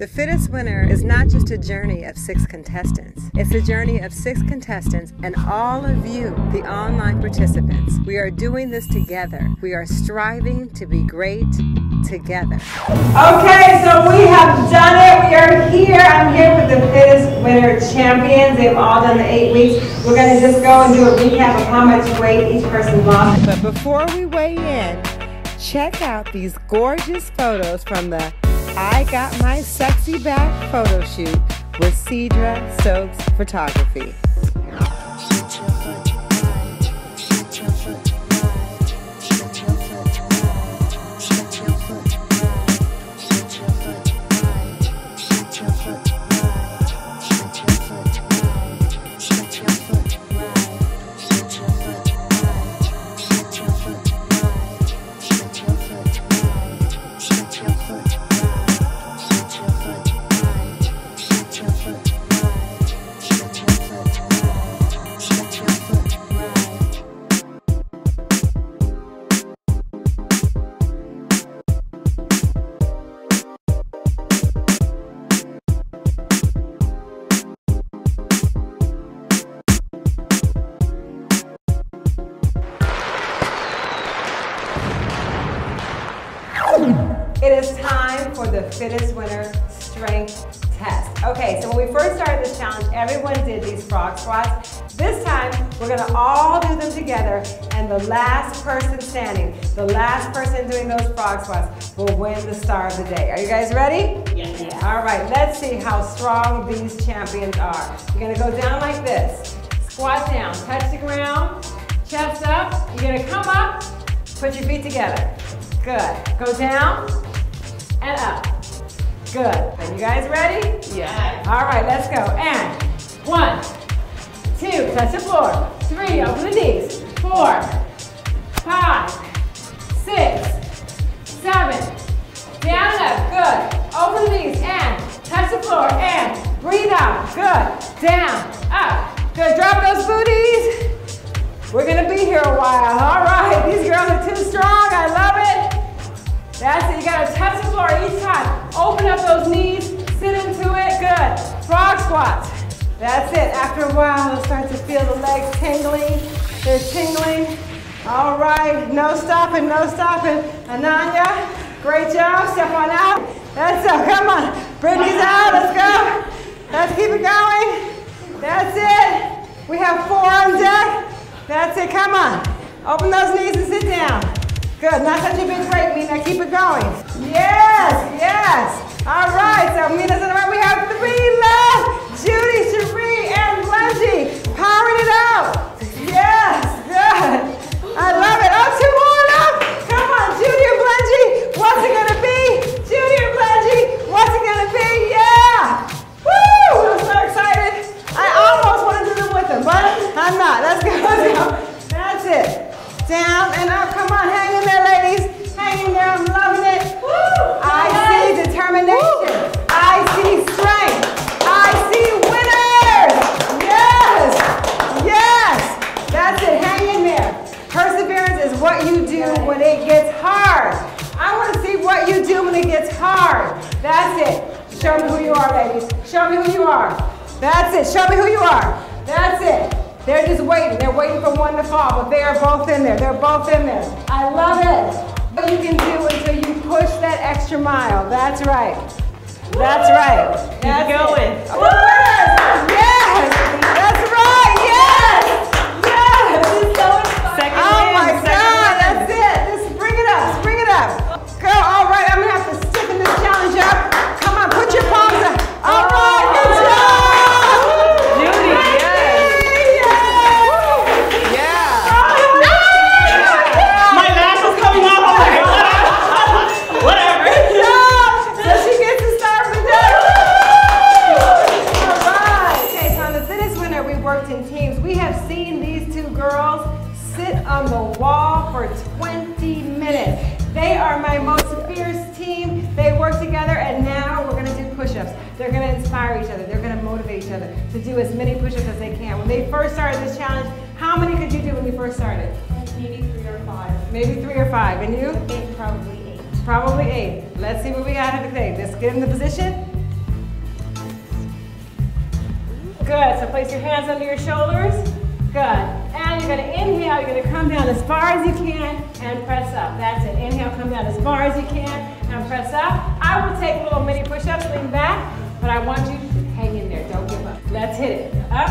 The Fittest Winner is not just a journey of 6 contestants. It's a journey of 6 contestants and all of you, the online participants. We are doing this together. We are striving to be great together. Okay, so we have done it. We are here. I'm here with the Fittest Winner champions. They've all done the 8 weeks. We're going to just go and do a recap of how much weight each person lost. But before we weigh in, check out these gorgeous photos from the I Got My Sexy Back photo shoot with Cedra Stokes Photography. It is time for the Fittest Winner strength test. Okay, so when we first started this challenge, everyone did these frog squats. This time, we're gonna all do them together, and the last person standing, the last person doing those frog squats will win the star of the day. Are you guys ready? Yes. Yeah. All right, let's see how strong these champions are. You're gonna go down like this. Squat down, touch the ground, chest up. You're gonna come up, put your feet together. Good. Go down and up. Good. Are you guys ready? Yeah. All right, let's go. And 1, 2, touch the floor. 3, open the knees. 4, 5, 6, 7. Down and up. Good. Open the knees and touch the floor and breathe out. Good. Down, up. Good. Drop those booties. We're going to be here a while. All right. These girls are too strong. I love it. That's it, you gotta touch the floor each time. Open up those knees, sit into it, good. Frog squats, that's it. After a while, they'll start to feel the legs tingling. They're tingling. All right, no stopping, no stopping. Ananya, great job, step on out. That's it, come on. Brittany's out, let's go. Let's keep it going. That's it. We have 4 on deck. That's it, come on. Open those knees and sit down. Good, not such a big break, Mina, keep it going. Yes, yes. All right, so Mina's on the right, we have 3 left. Judy, Cherie, and Lungie, powering it out. Yes, good. I love it. Oh, 2 more up. Come on, Judy or Lungie, what's it gonna be? Judy or Lungie, what's it gonna be? Yeah. Woo, I'm so excited. I almost wanna do them with them, but I'm not. Let's go, let's go. That's it. Down and up, come on, hang in there, ladies. Hang in there, I'm loving it. Woo, I see determination. Woo. I see strength. I see winners. Yes, yes. That's it, hang in there. Perseverance is what you do when it gets hard. I want to see what you do when it gets hard. That's it. Show me who you are, ladies. Show me who you are. That's it, show me who you are. That's it. They're just waiting. They're waiting for one to fall, but they are both in there. They're both in there. I love it. What you can do until you push that extra mile. That's right. That's right. Keep going. Yes. Yes. That's right. Yes. Yes. This is so exciting. Oh my God. That's it. Just bring it up. Bring it up. Girl, all right. I'm going to have to stiffen this challenge up. Come on. Put your palms up. All right. Good job. They're going to inspire each other. They're going to motivate each other to do as many push-ups as they can. When they first started this challenge, how many could you do when you first started? Maybe 3 or 5. Maybe 3 or 5. And you? 8, probably 8. Probably 8. Let's see what we got today. Let's get in the position. Good, so place your hands under your shoulders. Good, and you're gonna inhale, you're gonna come down as far as you can and press up. That's it, inhale, come down as far as you can and press up. I will take little mini push-ups, lean back, but I want you to hang in there, don't give up. Let's hit it, up,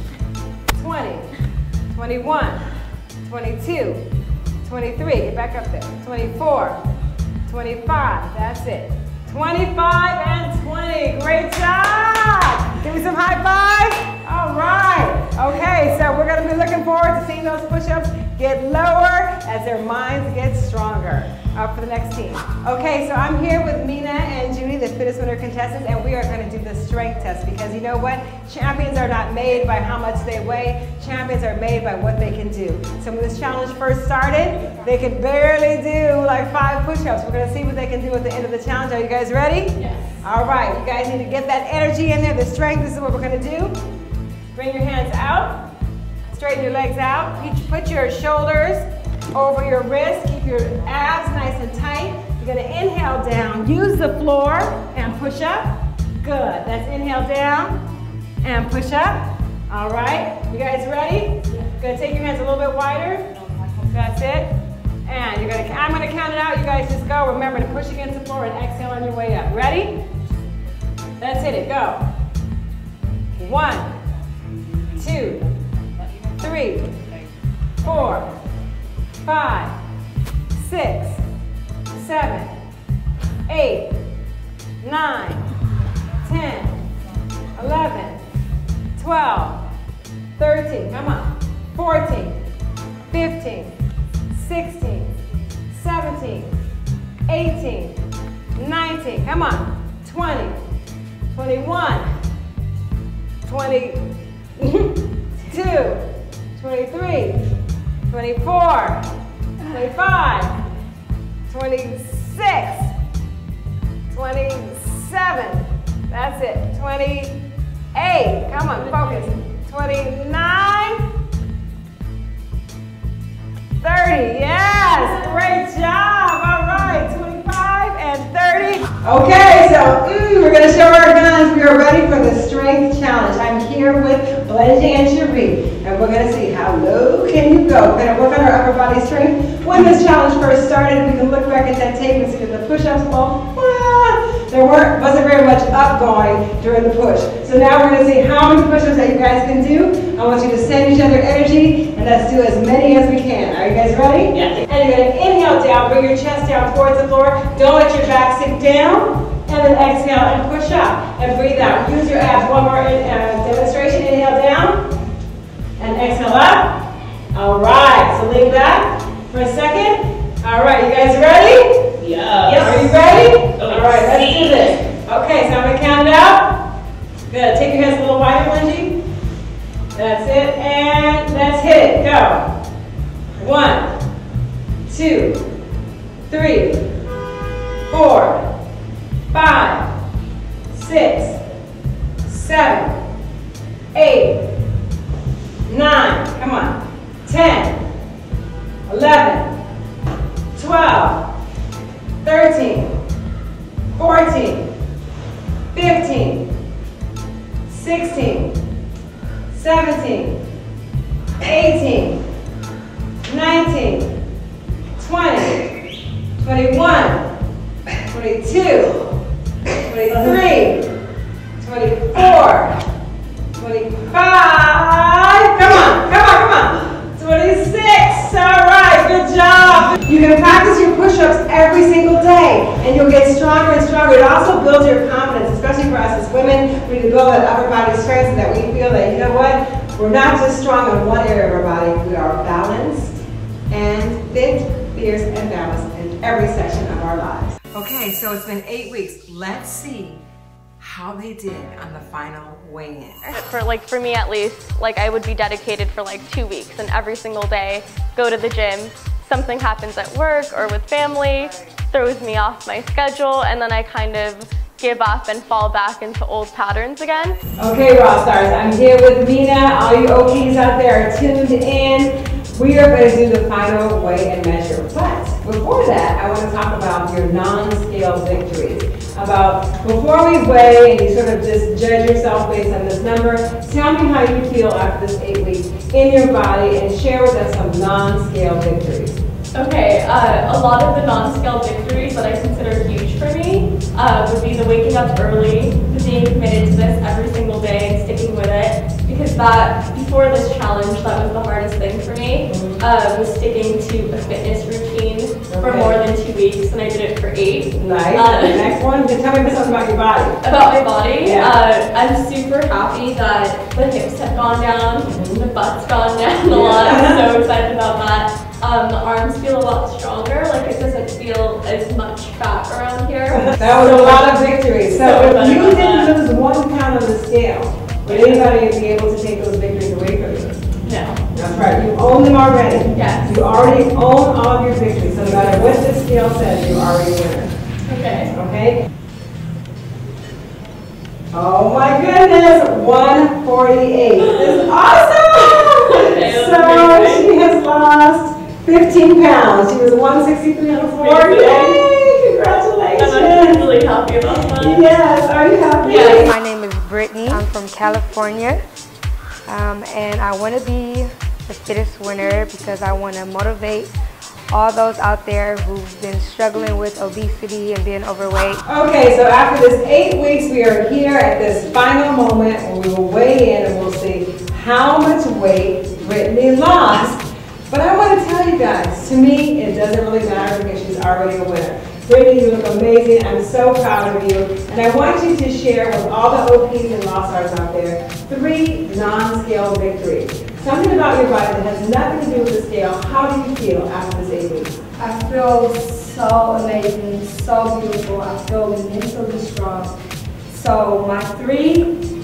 20, 21, 22, 23, get back up there, 24, 25, that's it, 25 and 20, great job, give me some high fives, all right, okay, so we're going to be looking forward to seeing those push-ups get lower as their minds get stronger. Up for the next team. Okay, so I'm here with Mina and Judy, the Fittest Winner contestants, and we are going to do the strength test because you know what? Champions are not made by how much they weigh. Champions are made by what they can do. So when this challenge first started, they could barely do like 5 push-ups. We're going to see what they can do at the end of the challenge. Are you guys ready? Yes. All right, you guys need to get that energy in there, the strength. This is what we're going to do. Bring your hands out. Straighten your legs out. Put your shoulders over your wrists, keep your abs nice and tight. You're gonna inhale down, use the floor and push up. Good, that's inhale down and push up. All right, you guys ready? Gonna take your hands a little bit wider. That's it. And you're gonna, I'm gonna count it out, you guys just go. Remember to push against the floor and exhale on your way up. Ready? Let's hit it, go. 1, 2, 3, 4, 5, 6, 7, 8, 9, 10, 11, 12, 13, come on, 14, 15, 16, 17, 18, 19, come on, 20, 21, 22, 23, 24, 25, 26, 27, that's it, 28, come on, focus, 29, 30, yes, great job, all right, 25 and 30. Okay, so we're going to show our guns, we are ready for the strength challenge. I'm here with Blanche and Cherie. And we're going to see how low can you go. We're going to work on our upper body strength. When this challenge first started, we can look back at that tape and see that the push-ups, there wasn't very much up going during the push. So now we're going to see how many push-ups that you guys can do. I want you to send each other energy, and let's do as many as we can. Are you guys ready? Yes. And you're going to inhale down, bring your chest down towards the floor. Don't let your back sink down. And then exhale and push up. And breathe out. Use your abs. One more demonstration. Inhale down. And exhale up. All right, so lean back for a second. All right, you guys ready? Yeah. Yes. Are you ready? Let's all right, let's do this. Okay, so I'm going to count it out. Good, take your hands a little wider, Lindsay. That's it, and let's hit it. Go. 1, 2, 3, 4, 5, 6, 7, 8, 9, come on, 10, 11, 12, 13, 14, 15, 16, 17, 18, 19, 20, 21, 22, 23, 24, 25, come on, come on, come on, 26, all right, good job. You can practice your push-ups every single day, and you'll get stronger and stronger. It also builds your confidence, especially for us as women. We need to build that upper body strength so that we feel that, you know what, we're not just strong in one area of our body, we are balanced and fit, fierce, and balanced in every section of our lives. Okay, so it's been 8 weeks. Let's see how they did on the final weigh-in. For me at least, I would be dedicated for 2 weeks, and every single day go to the gym. Something happens at work or with family, throws me off my schedule, and then I kind of give up and fall back into old patterns again. Okay, Raw Stars, I'm here with Mina. All you OKs out there are tuned in. We are going to do the final weigh and measure, but before that, I want to talk about your non-scale victories. About before we weigh and you sort of just judge yourself based on this number, tell me how you feel after this 8 weeks in your body and share with us some non-scale victories. Okay, a lot of the non-scale victories that I consider huge for me would be the waking up early, the being committed to this every single day and sticking with it, because that, before this challenge, that was the hardest thing for me, was sticking to a fitness routine for more than 2 weeks, and I did it for 8. Nice. The next one, tell me something about your body. About my body? Yeah. I'm super happy that the hips have gone down, the butt's gone down a lot. I'm so excited about that. The arms feel a lot stronger, it doesn't feel as much fat around here. That was a lot of victories. So if you didn't lose 1 pound on the scale, would anybody be able to take those victories away from you? No. That's right. You own them already. Yes. You already own all of your victories. So no matter what the scale says, you're already a winner. Okay. Okay? Oh my goodness, 148. This is awesome! So she has lost 15 pounds. She was 163 on the floor. Yay! Congratulations. I'm really happy about that. Yes. Are you happy? Yes. My name is Brittany. I'm from California, and I want to be the fittest winner because I want to motivate all those out there who've been struggling with obesity and being overweight. Okay, so after this 8 weeks, we are here at this final moment where we will weigh in and we'll see how much weight Brittany lost. But I want to tell you guys, to me, it doesn't really matter because she's already a winner. Brittany, you look amazing. I'm so proud of you. And I want you to share with all the OPs and Law Stars out there 3 non-scale victories. Something about your body that has nothing to do with the scale. How do you feel after this 8 weeks? I feel so amazing, so beautiful. I feel mentally strong. So my 3,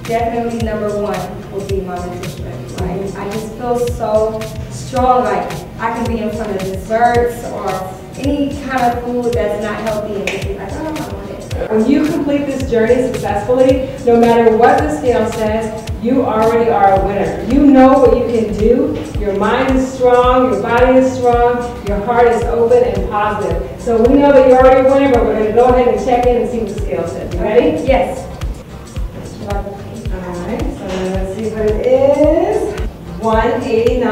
definitely number 1 will be my mental strength. I just feel so strong, I can be in front of desserts or any kind of food that's not healthy and be like, oh, I want it. When you complete this journey successfully, no matter what the scale says, you already are a winner. You know what you can do. Your mind is strong, your body is strong, your heart is open and positive. So we know that you're already a winner, but we're going to go ahead and check in and see what the scale says. You ready? Yes. Alright, so let's see what it is. 189.6.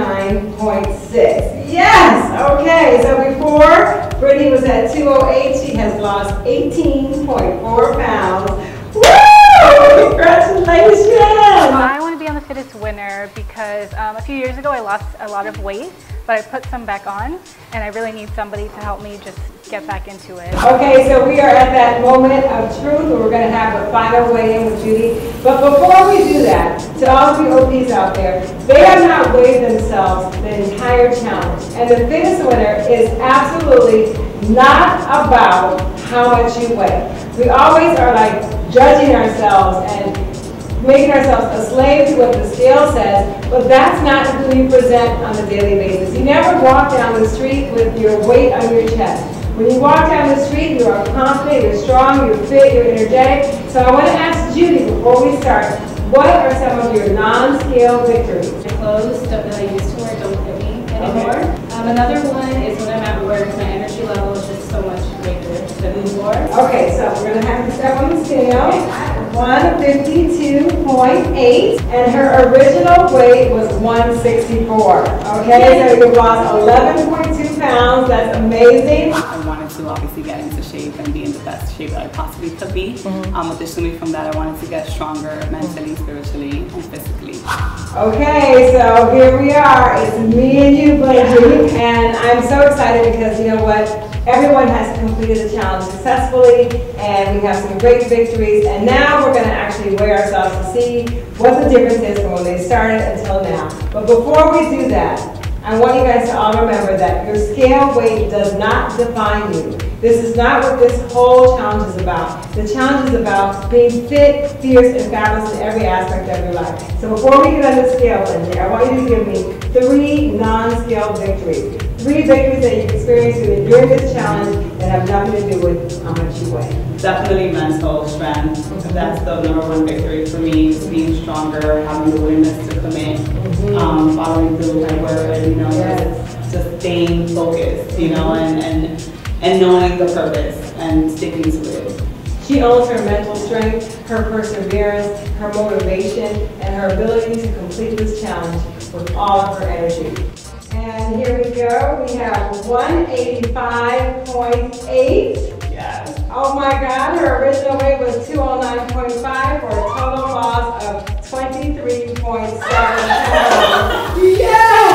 Yes! Okay, so before Brittany was at 208, she has lost 18.4 pounds. Woo! Congratulations! I want to be on the fittest winner because a few years ago I lost a lot of weight, but I put some back on, and I really need somebody to help me just get back into it. Okay, so we are at that moment of truth where we're going to have the final weigh-in with Judy. But before we do that, to all of you OPs out there, they have not weighed themselves the entire challenge. And the fittest winner is absolutely not about how much you weigh. We always are judging ourselves and making ourselves a slave to what the scale says, but that's not who you present on a daily basis. You never walk down the street with your weight on your chest. When you walk down the street, you are confident, you're strong, you're fit, you're energetic. So I want to ask Judy, before we start, what are some of your non-scale victories? My clothes that I used to wear don't fit me anymore. Okay. Another one is when I'm at work, my energy level is just so much greater than before. Okay, so we're going to have to step on the scale. 152.8, and her original weight was 164. Okay, so you lost 11.2 pounds. That's amazing. I wanted to obviously get into shape and be in the best shape that I possibly could be. Additionally from that, I wanted to get stronger mentally, spiritually, and physically. Okay, so here we are. It's me and you, Blanche, and I'm so excited because you know what? Everyone has completed the challenge successfully, and we have some great victories. And now we're going to actually weigh ourselves to see what the difference is from when they started until now. But before we do that, I want you guys to all remember that your scale weight does not define you. This is not what this whole challenge is about. The challenge is about being fit, fierce, and fabulous in every aspect of your life. So before we get on the scale in there, I want you to give me 3 non-scale victories. 3 victories that you've experienced during this challenge that have nothing to do with how much you weigh. Definitely mental strength. Mm-hmm. That's the #1 victory for me, being stronger, having the willingness to commit, following through my word, you know, just staying focused, you know, and knowing the purpose and sticking to it. She owns her mental strength, her perseverance, her motivation, and her ability to complete this challenge with all of her energy. And here we go. We have 185.8. Yes. Oh my God, her original weight was 209.5 for a total loss of 23.7 pounds. Yes!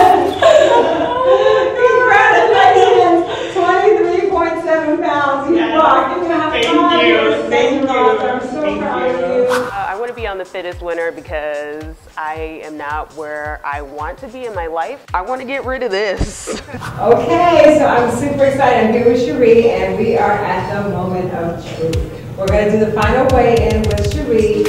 Congratulations! 23.7 pounds. You rock. You're going to have Thank you. I'm so proud of you. I want to be on the Fittest Winner because I am not where I want to be in my life. I want to get rid of this. Okay, so I'm super excited. I'm here with Cherie, and we are at the moment of truth. We're going to do the final weigh-in with Cherie,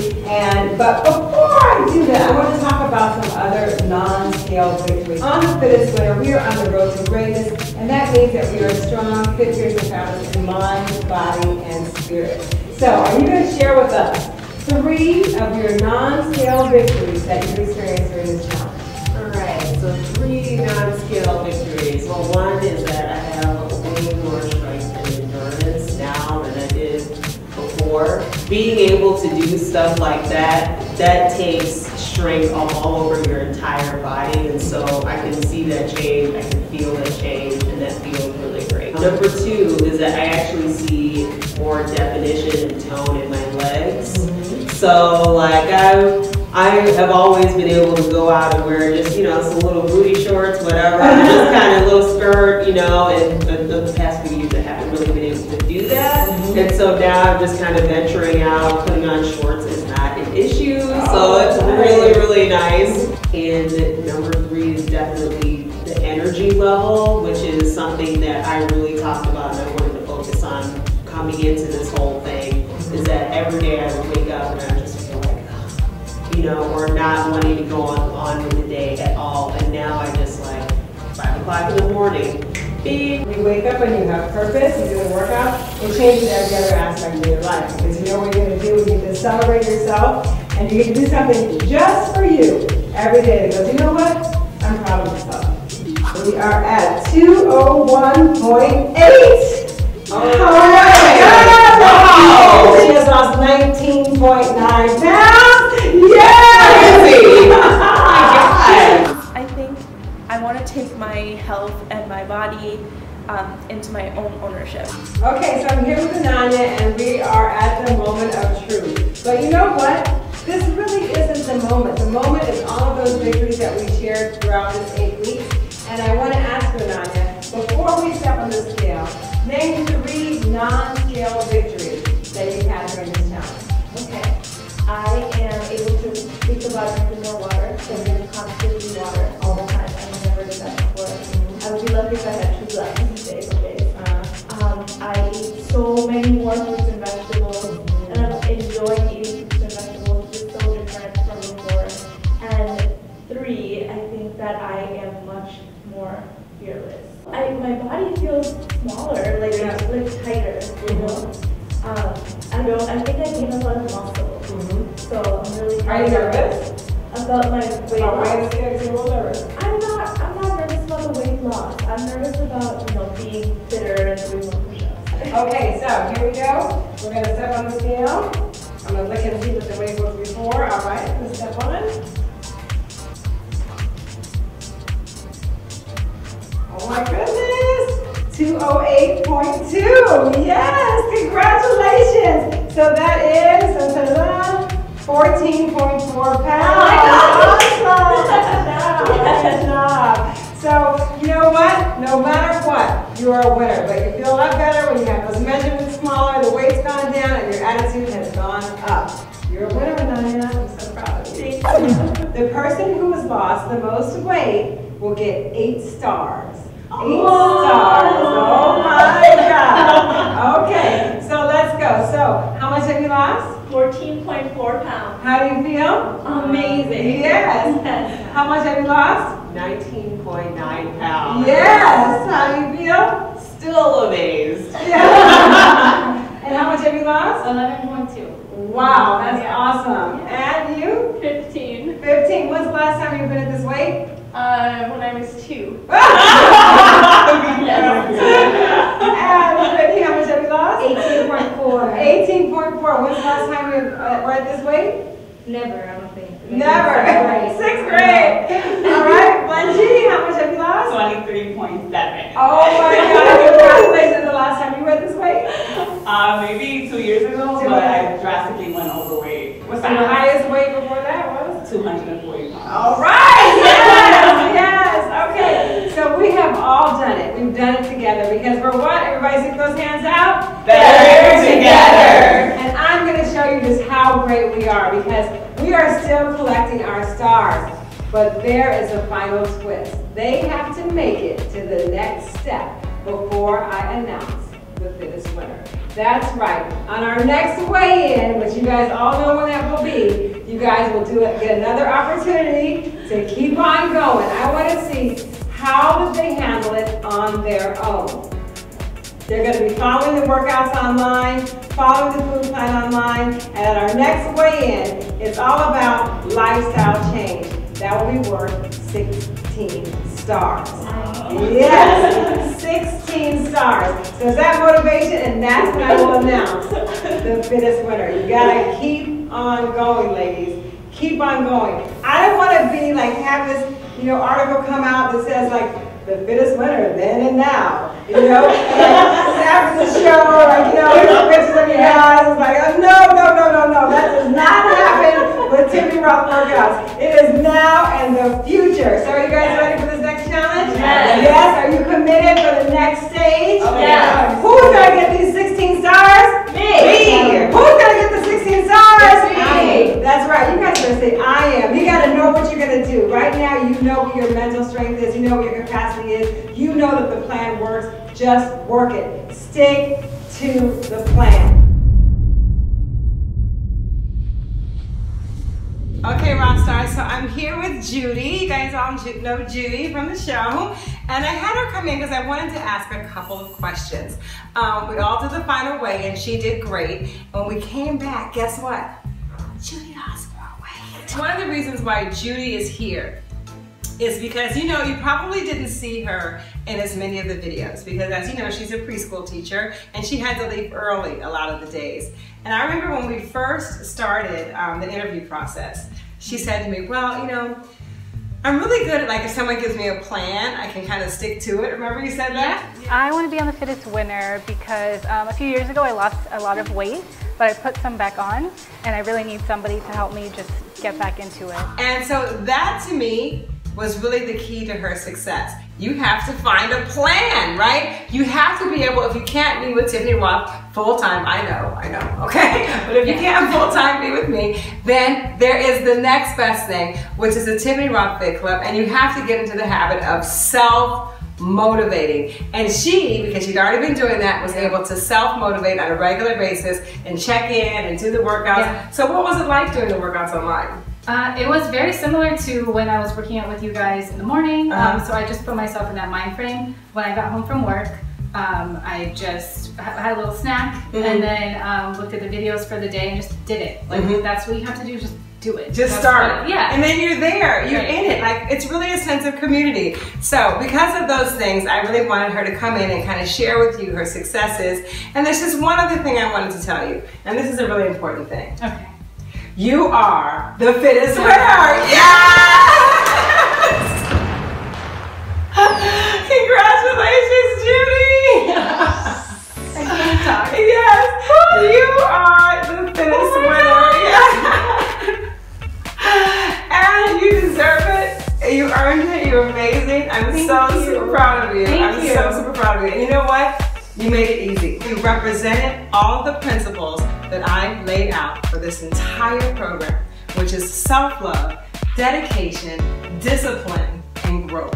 but before I do that, I want to talk about some other non-scale victories. On the Fittest Winner, we are on the road to greatness, and that means that we are strong, fit, fierce, and fabulous in mind, body, and spirit. So, are you going to share with us 3 of your non-scale victories that you experienced during this challenge? All right, so 3 non-scale victories. Well, one is that I have way more strength and endurance now than I did. Being able to do stuff like that takes strength all over your entire body, and so I can see that change, I can feel that change, and that feels really great. #2 is that I actually see more definition and tone in my legs. So like I have always been able to go out and wear just, you know, some little booty shorts, whatever, just kind of a little skirt, you know, and the past few years I haven't really been able to do that. And so now I'm just kind of venturing out, putting on shorts is not an issue, so it's really, really nice. And #3 is definitely the energy level, which is something that I really talked about and I wanted to focus on coming into this whole thing, is that every day I would wake up and I just feel like, you know, or not wanting to go on with the day at all. And now I just like, 5 o'clock in the morning, you wake up and you have purpose, you do a workout, it changes every other aspect of your life. Because you know what you're going to do, you need to celebrate yourself, and you can do something just for you every day that goes, you know what, I'm proud of myself. We are at 201.8! All right! Wow. She has lost 19.9 pounds! Yes! I want to take my health and my body into my own ownership. Okay, so I'm here with Ananya, and we are at the moment of truth. But you know what? This really isn't the moment. The moment is all of those victories that we shared throughout this 8 weeks. And I want to ask Ananya, before we step on the scale, name 3 non-scale victories that you've had during this challenge. Okay. I am able to speak about drinking more water, so I'm going to constantly water all the time. I would be lucky if I had 2 glasses a day for days. I eat so many more fruits and vegetables, and I'm enjoying eating fruits and vegetables, just so different from before. And 3, I think that I am much more fearless. My body feels smaller, like it's tighter, you know. I think I gained a lot of muscle, so I'm really nervous about my weight loss. I'm not nervous about the weight loss. I'm nervous about, you know, being fitter and doing more push-ups. Okay, so here we go. We're gonna step on the scale. I'm gonna look and see what the weight was before. All right, let's step on. Oh my goodness, 208.2. Yes, congratulations. So that is 14.4 pounds. So, you know what? No matter what, you are a winner. But you feel a lot better when you have those measurements smaller, the weight's gone down, and your attitude has gone up. You're a winner, Ananya. I'm so proud of you. The person who has lost the most weight will get 8 stars. 8 stars. Oh my God. Okay, so let's go. So how much have you lost? 14.4 pounds. How do you feel? Amazing. Yes. How much have you lost? 19.9 pounds. Yes. How do you feel? Still amazed. Yeah. And how much have you lost? 11.2. Wow, that's awesome. Yeah. And you? 15. 15. When's the last time you've been at this weight? When I was 2. And Brittany, how much have you lost? 18.4. 18.4. When's the last time you were at this weight? Never, I don't think. Never. 6th grade. All right, Benji, how much have you lost? 23.7. Oh my God! Congratulations. The last time you were at this weight? Maybe 2 years ago, but I drastically went overweight. What's the highest weight before that was? 240 pounds. All right. Yes. Yes. Okay. So we have all done it. We've done it together because we're what? Everybody see those hands out. Better together. And I'm going to show you just how great we are because we are still collecting our stars. But there is a final twist. They have to make it to the next step before I announce the fittest winner. That's right. On our next weigh-in, which you guys all know when that will be, you guys will get another opportunity to keep on going. I want to see how did they handle it on their own. They're going to be following the workouts online, following the food plan online, and at our next weigh-in, it's all about lifestyle change. That will be worth 16 stars. Yes, 16 stars. So is that motivation? And that's when I will announce the fittest winner. You gotta keep on going, ladies. Keep on going. I don't wanna be like, have this, you know, article come out that says like, the fittest winner then and now. You know, like, after the show, like, you know, here's the pictures of your guys. It's like, oh, no. That does not happen with Tiffany Rothe Workouts. It is now and the future. So are you guys ready for this next challenge? Yes. Yes. Are you committed for the next stage? Okay. Yes. Who's gonna get these 16 stars? Me. Who's gonna get the 16 stars? Me. That's right. You guys are gonna say I am. You gotta know what you're gonna do. Right now, you know what your mental strength is. You know what your capacity is. You know that the plan works. Just work it. Stick to the plan. Okay, Rockstar, so I'm here with Judy. You guys all know Judy from the show. And I had her come in because I wanted to ask a couple of questions. We all did the final weigh and she did great. And when we came back, guess what? Judy lost more weight. One of the reasons why Judy is here is because, you know, you probably didn't see her in as many of the videos because, as you know, she's a preschool teacher and she had to leave early a lot of the days. And I remember when we first started the interview process, she said to me, well, you know, I'm really good at, like, if someone gives me a plan, I can kind of stick to it. Remember you said that? I want to be on the Fittest Winner because a few years ago I lost a lot of weight, but I put some back on and I really need somebody to help me just get back into it. And so that to me was really the key to her success. You have to find a plan, right? You have to be able, if you can't be with Tiffany Rothe full-time, I know, okay? But if you can't full-time be with me, then there is the next best thing, which is the Tiffany Rothe Fit Club, and you have to get into the habit of self-motivating. And she, because she'd already been doing that, was able to self-motivate on a regular basis and check in and do the workouts. Yeah. So what was it like doing the workouts online? It was very similar to when I was working out with you guys in the morning, so I just put myself in that mind frame. When I got home from work, I just had a little snack, and then looked at the videos for the day and just did it. Like, that's what you have to do, just do it. Just start. Yeah. And then you're there, you're in it. Like, it's really a sense of community. So because of those things, I really wanted her to come in and kind of share with you her successes. And there's just one other thing I wanted to tell you, and this is a really important thing. Okay. You are the fittest winner! Yes! Congratulations, Judy! Yes. I can't talk. Yes! You are the fittest winner! Yes. And you deserve it. You earned it. You're amazing. I'm super proud of you. I'm so super proud of you. And you know what? You made it easy. You represented all the principles that I laid out for this entire program, which is self-love, dedication, discipline, and growth.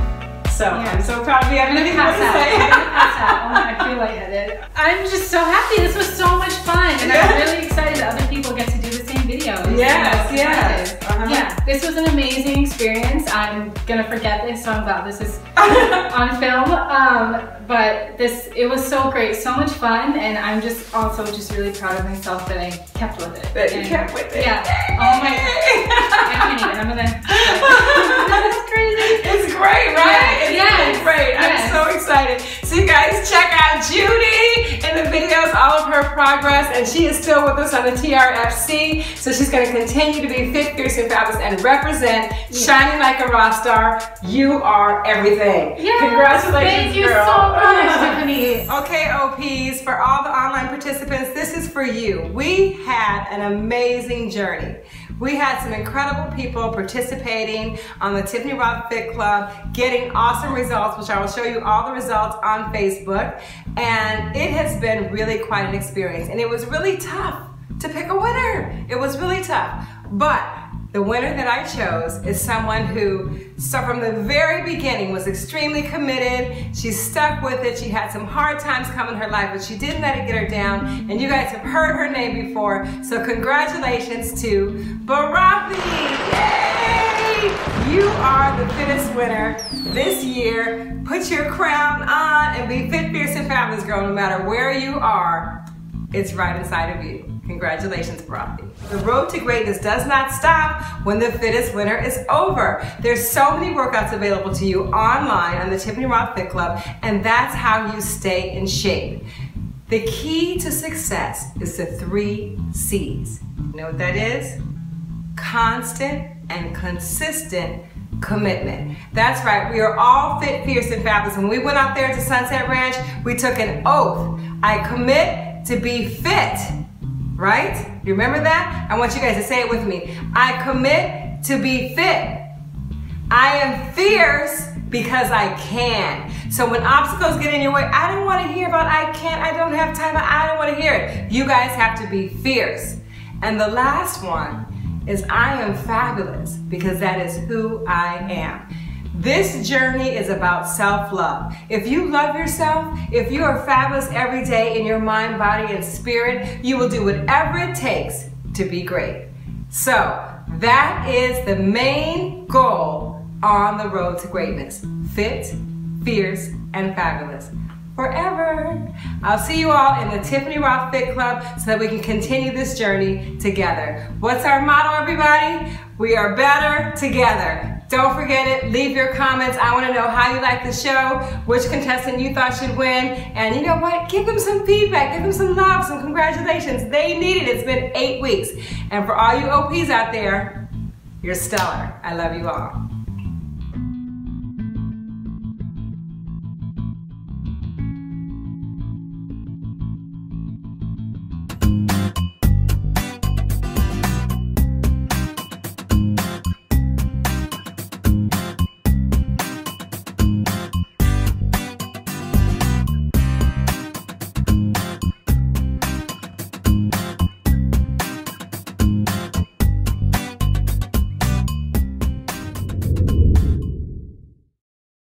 So yeah. I'm so proud of you. I'm gonna pass out. I feel lightheaded. I'm just so happy. This was so much fun, and I'm really excited that other people get to do the same videos. Yes, yes. Yeah, this was an amazing experience. I'm gonna forget this, so I'm glad this is on film. But it was so great, so much fun, and I'm just also really proud of myself that I kept with it. That you kept with it. Yeah. Oh my. I can't even. I'm gonna. That's crazy. It's great, right? Yes. It's great. Yes. I'm so excited. So you guys check out Judy in the videos, all of her progress, and she is still with us on the TRFC. So she's gonna continue to be fit, fierce, and fabulous, and represent shining like a rock star. You are everything. Yes. Congratulations, thank you girl. So much, Tiffany. Okay, OPs, for all the online participants, this is for you. We had an amazing journey. We had some incredible people participating on the Tiffany Rothe Fit Club, getting awesome results, which I will show you all the results on Facebook. And it has been really quite an experience. And it was really tough to pick a winner. It was really tough. But the winner that I chose is someone who, from the very beginning, was extremely committed. She stuck with it. She had some hard times come in her life, but she didn't let it get her down. And you guys have heard her name before, so congratulations to Barathi. Yay! You are the fittest winner this year. Put your crown on and be fit, fierce, and fabulous, girl. No matter where you are, it's right inside of you. Congratulations, Barathi. The road to greatness does not stop when the fittest winner is over. There's so many workouts available to you online on the Tiffany Rothe Fit Club, and that's how you stay in shape. The key to success is the 3 C's. You know what that is? Constant and consistent commitment. That's right, we are all fit, fierce, and fabulous. When we went out there to Sunset Ranch, we took an oath. I commit to be fit. Right? You remember that? I want you guys to say it with me. I commit to be fit. I am fierce because I can. So when obstacles get in your way, I don't want to hear about I can't, I don't have time, I don't want to hear it. You guys have to be fierce. And the last one is I am fabulous because that is who I am. This journey is about self-love. If you love yourself, if you are fabulous every day in your mind, body, and spirit, you will do whatever it takes to be great. So that is the main goal on the road to greatness. Fit, fierce, and fabulous. Forever. I'll see you all in the Tiffany Rothe Fit Club so that we can continue this journey together. What's our motto, everybody? We are better together. Don't forget it. Leave your comments. I want to know how you like the show, which contestant you thought should win, and you know what? Give them some feedback. Give them some love, some congratulations. They need it. It's been 8 weeks. And for all you OPs out there, you're stellar. I love you all.